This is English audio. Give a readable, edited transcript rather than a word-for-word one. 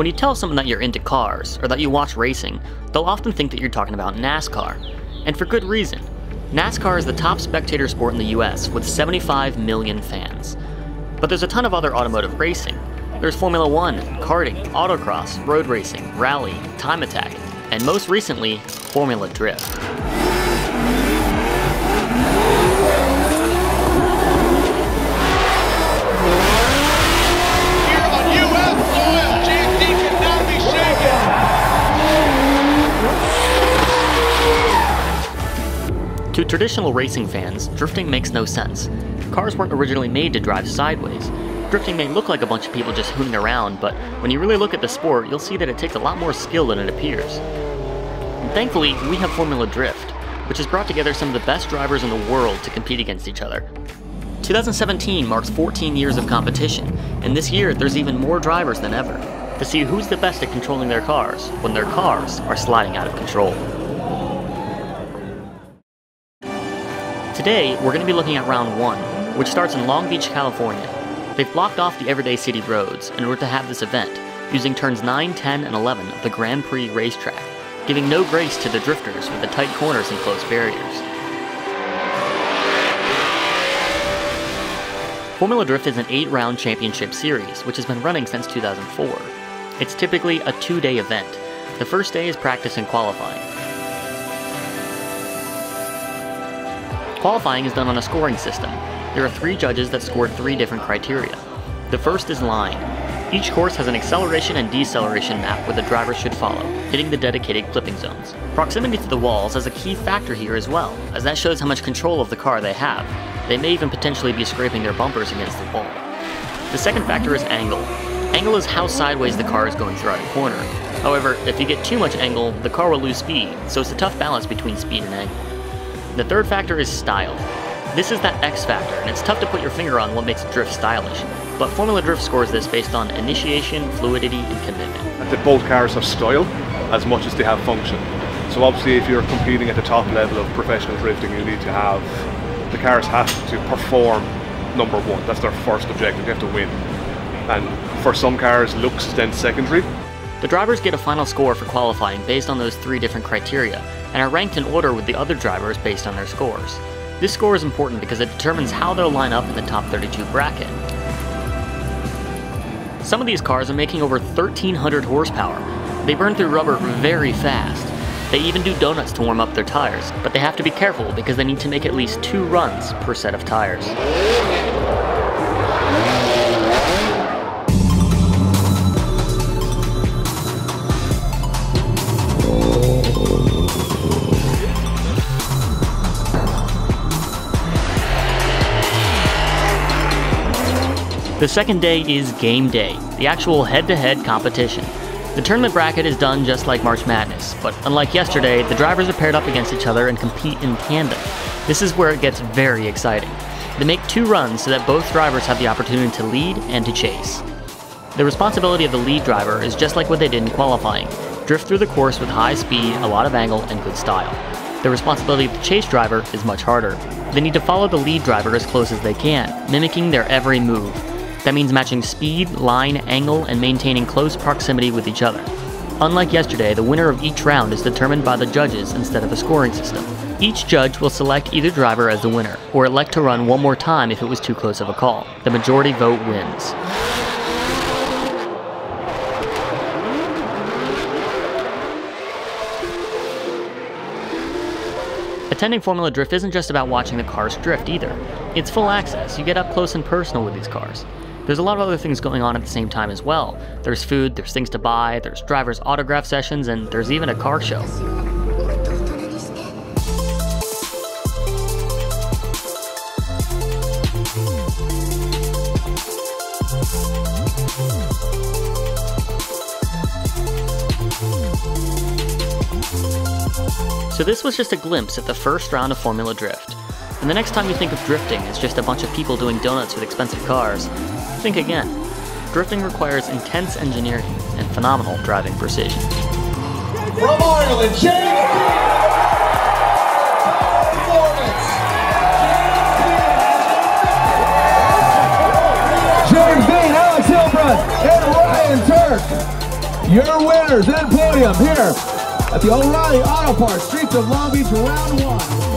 When you tell someone that you're into cars, or that you watch racing, they'll often think that you're talking about NASCAR. And for good reason. NASCAR is the top spectator sport in the US, with 75 million fans. But there's a ton of other automotive racing. There's Formula One, karting, autocross, road racing, rally, time attack, and most recently, Formula Drift. To traditional racing fans, drifting makes no sense. Cars weren't originally made to drive sideways. Drifting may look like a bunch of people just hooting around, but when you really look at the sport, you'll see that it takes a lot more skill than it appears. And thankfully, we have Formula Drift, which has brought together some of the best drivers in the world to compete against each other. 2017 marks 14 years of competition, and this year there's even more drivers than ever, to see who's the best at controlling their cars when their cars are sliding out of control. Today, we're going to be looking at round one, which starts in Long Beach, California. They've blocked off the everyday city roads in order to have this event, using turns 9, 10, and 11 of the Grand Prix Racetrack, giving no grace to the drifters with the tight corners and close barriers. Formula Drift is an 8-round championship series, which has been running since 2004. It's typically a 2-day event. The first day is practice and qualifying. Qualifying is done on a scoring system. There are 3 judges that scored 3 different criteria. The first is line. Each course has an acceleration and deceleration map where the driver should follow, hitting the dedicated clipping zones. Proximity to the walls is a key factor here as well, as that shows how much control of the car they have. They may even potentially be scraping their bumpers against the wall. The second factor is angle. Angle is how sideways the car is going throughout a corner. However, if you get too much angle, the car will lose speed, so it's a tough balance between speed and angle. The third factor is style. This is that X factor, and it's tough to put your finger on what makes drift stylish, but Formula Drift scores this based on initiation, fluidity, and commitment. That both cars have style as much as they have function. So obviously if you're competing at the top level of professional drifting, you need to have, the cars have to perform number one. That's their first objective, they have to win. And for some cars, looks is then secondary. The drivers get a final score for qualifying based on those 3 different criteria, and are ranked in order with the other drivers based on their scores. This score is important because it determines how they'll line up in the top 32 bracket. Some of these cars are making over 1,300 horsepower. They burn through rubber very fast. They even do donuts to warm up their tires, but they have to be careful because they need to make at least 2 runs per set of tires. The second day is game day, the actual head-to-head competition. The tournament bracket is done just like March Madness, but unlike yesterday, the drivers are paired up against each other and compete in tandem. This is where it gets very exciting. They make 2 runs so that both drivers have the opportunity to lead and to chase. The responsibility of the lead driver is just like what they did in qualifying, drift through the course with high speed, a lot of angle, and good style. The responsibility of the chase driver is much harder. They need to follow the lead driver as close as they can, mimicking their every move. That means matching speed, line, angle, and maintaining close proximity with each other. Unlike yesterday, the winner of each round is determined by the judges instead of a scoring system. Each judge will select either driver as the winner, or elect to run one more time if it was too close of a call. The majority vote wins. Attending Formula Drift isn't just about watching the cars drift either. It's full access, you get up close and personal with these cars. There's a lot of other things going on at the same time as well. There's food, there's things to buy, there's drivers' autograph sessions, and there's even a car show. So this was just a glimpse at the first round of Formula Drift. And the next time you think of drifting as just a bunch of people doing donuts with expensive cars, think again. Drifting requires intense engineering and phenomenal driving precision. From Ireland, James Bean! James Bean, Alex Hilbred, and Ryan Turk! your winners and podium here at the O'Reilly Auto Park, Streets of Long Beach, Round 1.